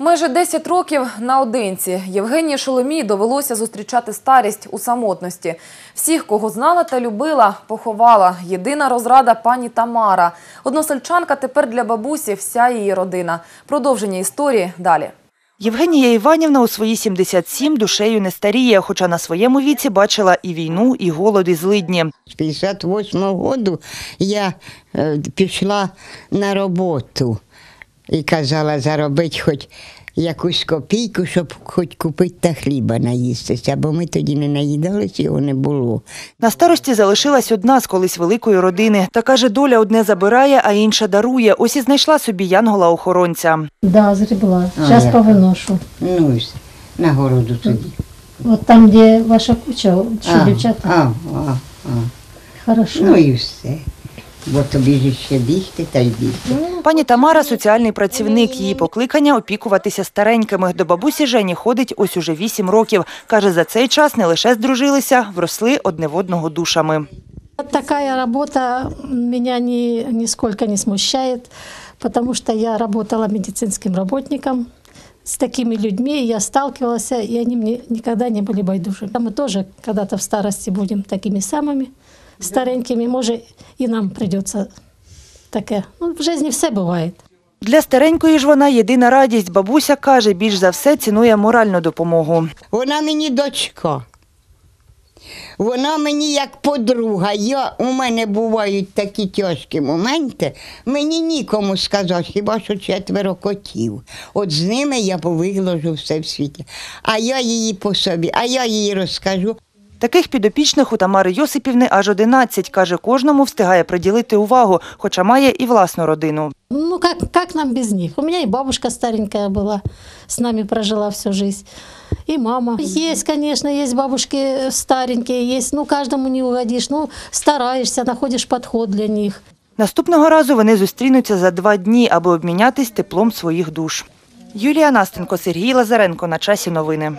Майже 10 років наодинці Євгенії Шеломій довелося зустрічати старість у самотності. Всіх, кого знала та любила, поховала. Єдина розрада – пані Тамара. Односельчанка тепер для бабусі вся її родина. Продовження історії далі. Євгенія Іванівна у свої 77 душею не старіє, хоча на своєму віці бачила і війну, і голод, і злидні. З 58-го року я пішла на роботу. І казала заробити хоч якусь копійку, щоб хоч купити та хліба наїстися, бо ми тоді не наїдалися, його не було. На старості залишилась одна з колись великої родини. Та каже, доля одне забирає, а інша дарує. Ось і знайшла собі янгола-охоронця. Да, зрібла. Зараз повиношу. Ну і на городу тоді. От там, де ваша куча, що дівчата. Хорошо. Ну і все. Бо тобі ж ще бігти та й бігти. Пані Тамара – соціальний працівник. Її покликання – опікуватися старенькими. До бабусі Жені ходить ось уже 8 років. Каже, за цей час не лише здружилися, вросли одне в одного душами. Така робота мене ніскільки не смущає, тому що я працювала медицинським працівником. С такими людьми я сталкивалась, и они мне никогда не были байдужи. Мы тоже когда-то в старости будем такими самыми старенькими, может, и нам придется таке. Ну, в жизни все бывает. Для старенької ж вона єдина радість. Бабуся каже, більш за все цінує моральну допомогу. Вона мені дочка. Вона мені як подруга. У мене бувають такі тяжкі моменти, мені нікому сказати, хіба що 4 котів. От з ними я повиложу все в світі. А я її по собі, а я їй розкажу. Таких підопічних у Тамари Йосипівни аж 11. Каже, кожному встигає приділити увагу, хоча має і власну родину. Ну, як нам без них? У мене і бабушка старенька була, з нами прожила всю життя. И мама. Есть, конечно, есть бабушки старенькие, есть, ну каждому не угодишь, ну стараешься, находишь подход для них. Наступного разу вони зустрінуться за 2 дні, аби обмінятись теплом своїх душ. Юлія Настенко, Сергій Лазаренко. На часі новини.